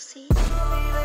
see.